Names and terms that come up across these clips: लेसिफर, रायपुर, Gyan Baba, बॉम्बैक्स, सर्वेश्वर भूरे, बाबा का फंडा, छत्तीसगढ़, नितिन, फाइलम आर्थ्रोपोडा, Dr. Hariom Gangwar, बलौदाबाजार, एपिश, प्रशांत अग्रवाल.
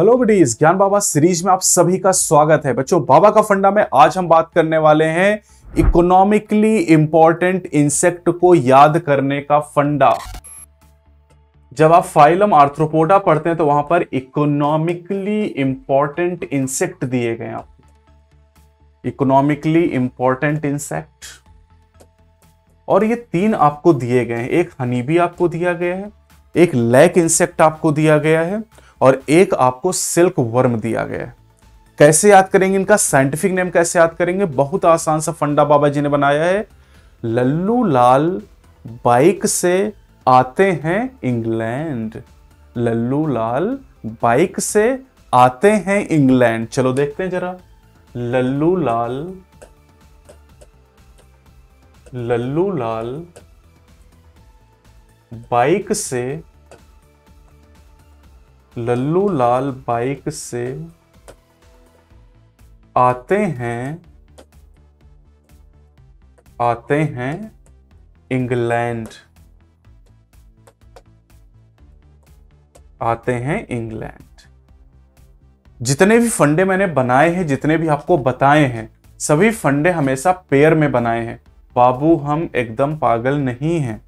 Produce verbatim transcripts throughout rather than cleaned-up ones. Hello buddies, ज्ञान बाबा series में आप सभी का स्वागत है। बच्चों, बाबा का फंडा में आज हम बात करने वाले हैं इकोनॉमिकली इंपॉर्टेंट इंसेक्ट को याद करने का फंडा। जब आप फाइलम आर्थ्रोपोडा पढ़ते हैं तो वहां पर इकोनॉमिकली इंपॉर्टेंट इंसेक्ट दिए गए हैं आपको, इकोनॉमिकली इंपॉर्टेंट इंसेक्ट, और ये तीन आपको दिए गए हैं। एक हनीबी आपको दिया गया है, एक लैक इंसेक्ट आपको दिया गया है और एक आपको सिल्क वर्म दिया गया है। कैसे याद करेंगे इनका साइंटिफिक नेम, कैसे याद करेंगे? बहुत आसान सा फंडा बाबा जी ने बनाया है। लल्लू लाल बाइक से आते हैं इंग्लैंड, लल्लू लाल बाइक से आते हैं इंग्लैंड। चलो देखते हैं जरा। लल्लू लाल, लल्लू लाल बाइक से, लल्लू लाल बाइक से आते हैं आते हैं इंग्लैंड, आते हैं इंग्लैंड। जितने भी फंडे मैंने बनाए हैं, जितने भी आपको बताए हैं, सभी फंडे हमेशा पेयर में बनाए हैं बाबू, हम एकदम पागल नहीं हैं,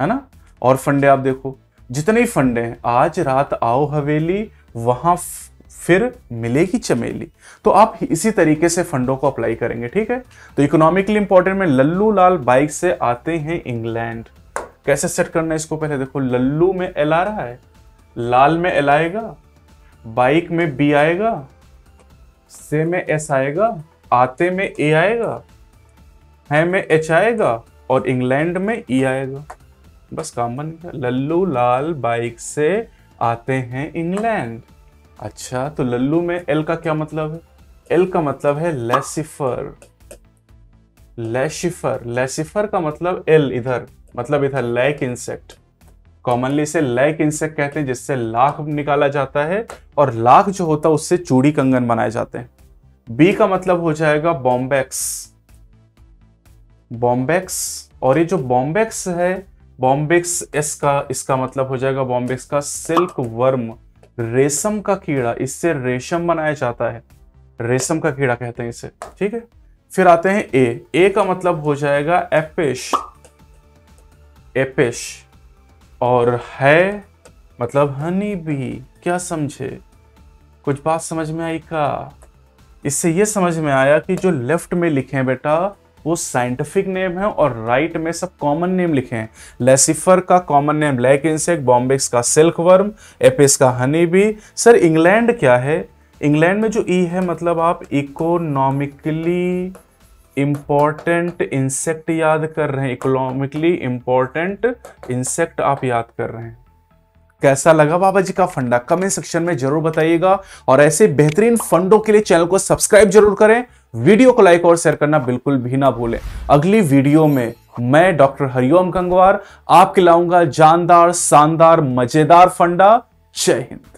है ना। और फंडे आप देखो, जितने फंडे हैं, आज रात आओ हवेली वहां फिर मिलेगी चमेली, तो आप इसी तरीके से फंडों को अप्लाई करेंगे, ठीक है। तो इकोनॉमिकली इंपॉर्टेंट में लल्लू लाल बाइक से आते हैं इंग्लैंड। कैसे सेट करना है इसको? पहले देखो, लल्लू में एल आ रहा है, लाल में एल आएगा, बाइक में बी आएगा, से में एस आएगा, आते में ए आएगा, है में एच आएगा और इंग्लैंड में ई आएगा। बस काम बन गया। लल्लू लाल बाइक से आते हैं इंग्लैंड। अच्छा, तो लल्लू में एल का क्या मतलब है? एल का मतलब है लेसिफर, लेसिफर, लेसिफर का मतलब एल, इधर मतलब इधर लैक इंसेक्ट, कॉमनली इसे लैक इंसेक्ट कहते हैं, जिससे लाख निकाला जाता है और लाख जो होता है उससे चूड़ी कंगन बनाए जाते हैं। बी का मतलब हो जाएगा बॉम्बैक्स, बॉम्बैक्स, और ये जो बॉम्बैक्स है, बॉम्बैक्स एस का, इसका मतलब हो जाएगा बॉम्बैक्स का सिल्क वर्म, रेशम का कीड़ा, इससे रेशम बनाया जाता है, रेशम का कीड़ा कहते हैं इसे, ठीक है। फिर आते हैं ए, ए का मतलब हो जाएगा एपिश, एपिश, और है मतलब हनी बी। क्या समझे? कुछ बात समझ में आई का? इससे ये समझ में आया कि जो लेफ्ट में लिखे हैं बेटा वो साइंटिफिक नेम है और राइट में सब कॉमन नेम लिखे हैं। लेसिफर का common name lac insect, बॉम्बैक्स का सिल्क वर्म, एपिस का हनी बी। सर इंग्लैंड क्या है? इंग्लैंड में जो ई है मतलब आप इकोनॉमिकली इम्पॉर्टेंट इंसेक्ट याद कर रहे हैं, इकोनॉमिकली इम्पॉर्टेंट इंसेक्ट आप याद कर रहे हैं। कैसा लगा बाबा जी का फंडा? कमेंट सेक्शन में जरूर बताइएगा और ऐसे बेहतरीन फंडों के लिए चैनल को सब्सक्राइब जरूर करें, वीडियो को लाइक और शेयर करना बिल्कुल भी ना भूलें। अगली वीडियो में मैं डॉक्टर हरिओम गंगवार आपके लाऊंगा जानदार, शानदार, मजेदार फंडा। जय हिंद।